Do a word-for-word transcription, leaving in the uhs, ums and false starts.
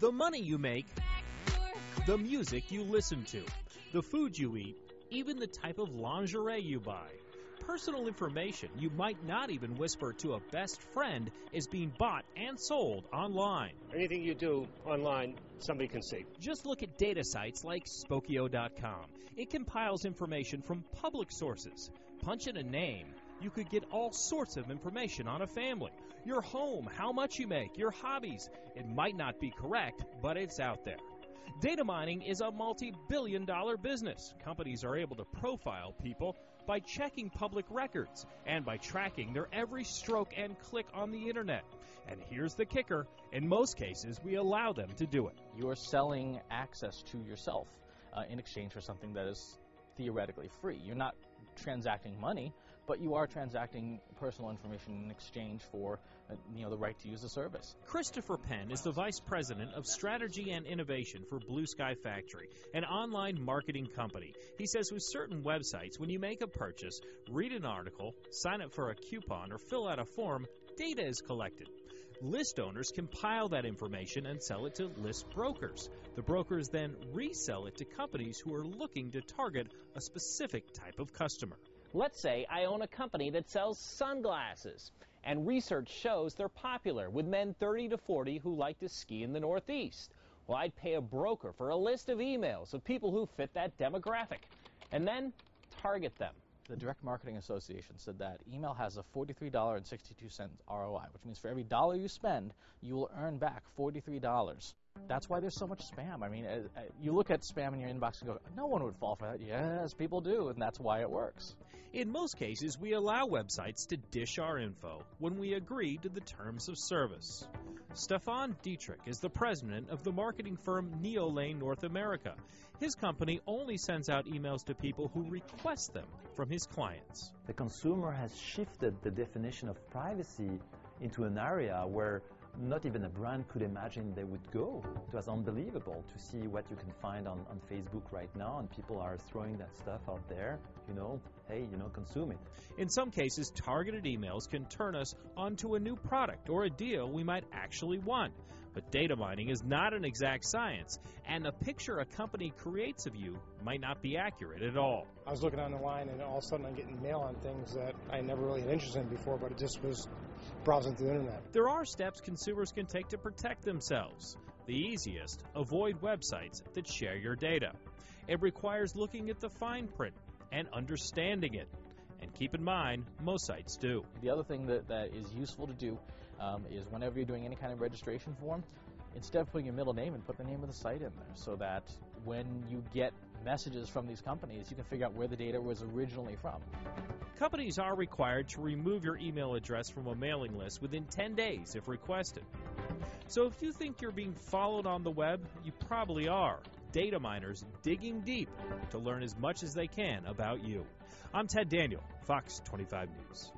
the money you make, the music you listen to, the food you eat, even the type of lingerie you buy. Personal information you might not even whisper to a best friend is being bought and sold online. Anything you do online, somebody can see. Just look at data sites like Spokeo dot com. It compiles information from public sources. Punch in a name. You could get all sorts of information on a family, your home, how much you make, your hobbies. It might not be correct, but it's out there. Data mining is a multi-billion dollar business. Companies are able to profile people by checking public records and by tracking their every stroke and click on the internet. And here's the kicker. In most cases, we allow them to do it. You're selling access to yourself uh, in exchange for something that is theoretically free. You're not transacting money, but you are transacting personal information in exchange for uh, you know, the right to use the service. Christopher Penn is the Vice President of Strategy and Innovation for Blue Sky Factory, an online marketing company. He says with certain websites, when you make a purchase, read an article, sign up for a coupon, or fill out a form, data is collected. List owners compile that information and sell it to list brokers. The brokers then resell it to companies who are looking to target a specific type of customer. Let's say I own a company that sells sunglasses, and research shows they're popular with men thirty to forty who like to ski in the Northeast. Well, I'd pay a broker for a list of emails of people who fit that demographic, and then target them. The Direct Marketing Association said that email has a forty-three dollars and sixty-two cents R O I, which means for every dollar you spend, you will earn back forty-three dollars. That's why there's so much spam. I mean, uh, uh, you look at spam in your inbox and go, no one would fall for that. Yes, people do, and that's why it works. In most cases, we allow websites to dish our info when we agree to the terms of service. Stefan Dietrich is the president of the marketing firm NeoLane North America. His company only sends out emails to people who request them from his clients. The consumer has shifted the definition of privacy into an area where not even a brand could imagine they would go. It was unbelievable to see what you can find on, on Facebook right now, and people are throwing that stuff out there, you know, hey, you know, consume it. In some cases, targeted emails can turn us onto a new product or a deal we might actually want. But data mining is not an exact science, and the picture a company creates of you might not be accurate at all. I was looking online, and all of a sudden I'm getting mail on things that I never really had interest in before, but it just was browsing through the internet. There are steps consumers can take to protect themselves. The easiest, avoid websites that share your data. It requires looking at the fine print and understanding it. And keep in mind, most sites do. The other thing that, that is useful to do um, is whenever you're doing any kind of registration form, instead of putting your middle name in, put the name of the site in there so that when you get messages from these companies, you can figure out where the data was originally from. Companies are required to remove your email address from a mailing list within ten days if requested. So if you think you're being followed on the web, you probably are. Data miners digging deep to learn as much as they can about you. I'm Ted Daniel, Fox twenty-five News.